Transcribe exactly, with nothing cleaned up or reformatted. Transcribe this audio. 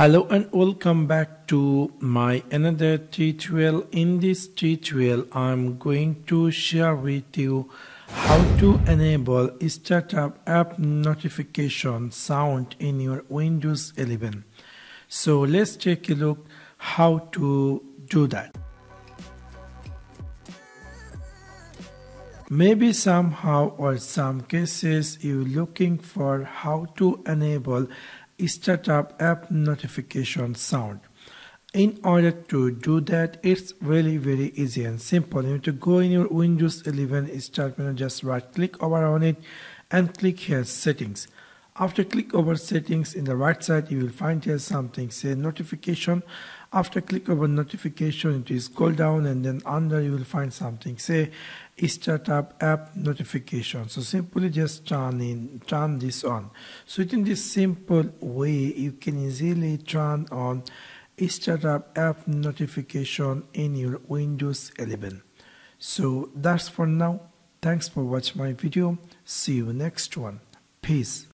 Hello and welcome back to my another tutorial. In this tutorial I'm going to share with you how to enable startup app notification sound in your Windows eleven. So let's take a look how to do that. Maybe somehow or some cases you're looking for how to enable startup app notification sound. In order to do that, it's really very easy and simple. You need to go in your Windows eleven start menu, just right click over on it and click here settings. After click over settings, in the right side you will find here something say notification. After click over notification, it is scroll down and then under you will find something say startup app notification. So simply just turn in turn this on. So in this simple way you can easily turn on startup app notification in your Windows eleven. So that's for now. Thanks for watching my video. See you next one. Peace.